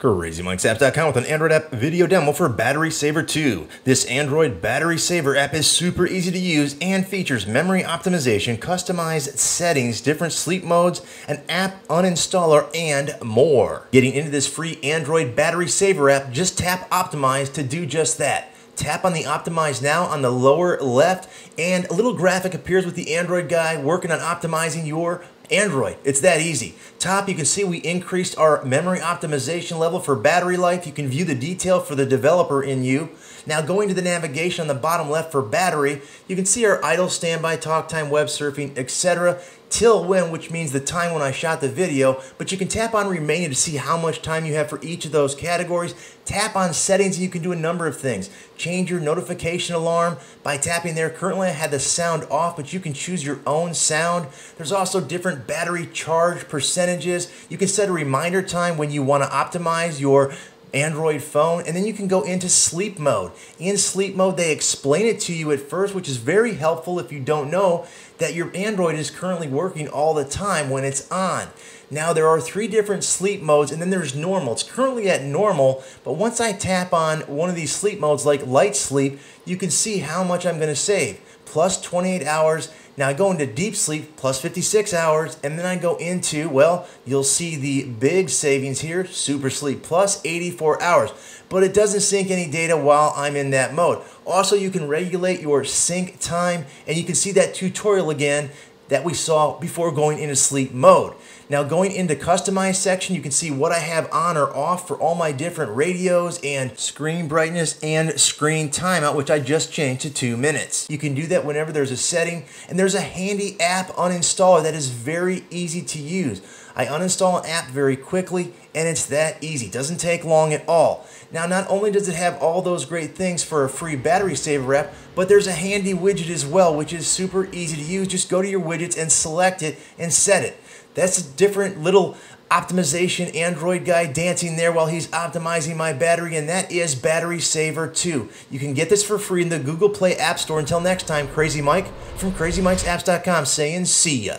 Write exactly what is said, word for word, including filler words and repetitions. Crazy Mikes Apps dot com with an Android app video demo for Battery Saver two. This Android Battery Saver app is super easy to use and features memory optimization, customized settings, different sleep modes, an app uninstaller, and more. Getting into this free Android Battery Saver app, just tap Optimize to do just that. Tap on the Optimize now on the lower left, and a little graphic appears with the Android guy working on optimizing your Android. It's that easy. Top, you can see we increased our memory optimization level for battery life. You can view the detail for the developer in you. Now going to the navigation on the bottom left for battery, you can see our idle, standby, talk time, web surfing, et cetera till when, which means the time when I shot the video, but you can tap on remaining to see how much time you have for each of those categories. Tap on settings and you can do a number of things. Change your notification alarm by tapping there. Currently I had the sound off, but you can choose your own sound. There's also different battery charge percentages. You can set a reminder time when you want to optimize your Android phone, and then you can go into sleep mode. In sleep mode, they explain it to you at first, which is very helpful if you don't know that your Android is currently working all the time when it's on. Now there are three different sleep modes, and then there's normal. It's currently at normal, but once I tap on one of these sleep modes like light sleep, you can see how much I'm going to save. Plus twenty-eight hours. Now I go into deep sleep, plus fifty-six hours, and then I go into, well, you'll see the big savings here, super sleep, plus eighty-four hours. But it doesn't sync any data while I'm in that mode. Also, you can regulate your sync time, and you can see that tutorial again that we saw before going into sleep mode. Now going into customize section, you can see what I have on or off for all my different radios and screen brightness and screen timeout, which I just changed to two minutes. You can do that whenever there's a setting, and there's a handy app uninstaller that is very easy to use. I uninstall an app very quickly, and it's that easy. It doesn't take long at all. Now, not only does it have all those great things for a free battery saver app, but there's a handy widget as well, which is super easy to use. Just go to your widgets and select it and set it. That's a different little optimization Android guy dancing there while he's optimizing my battery, and that is Battery Saver two. You can get this for free in the Google Play App Store. Until next time, Crazy Mike from Crazy Mikes Apps dot com saying see ya.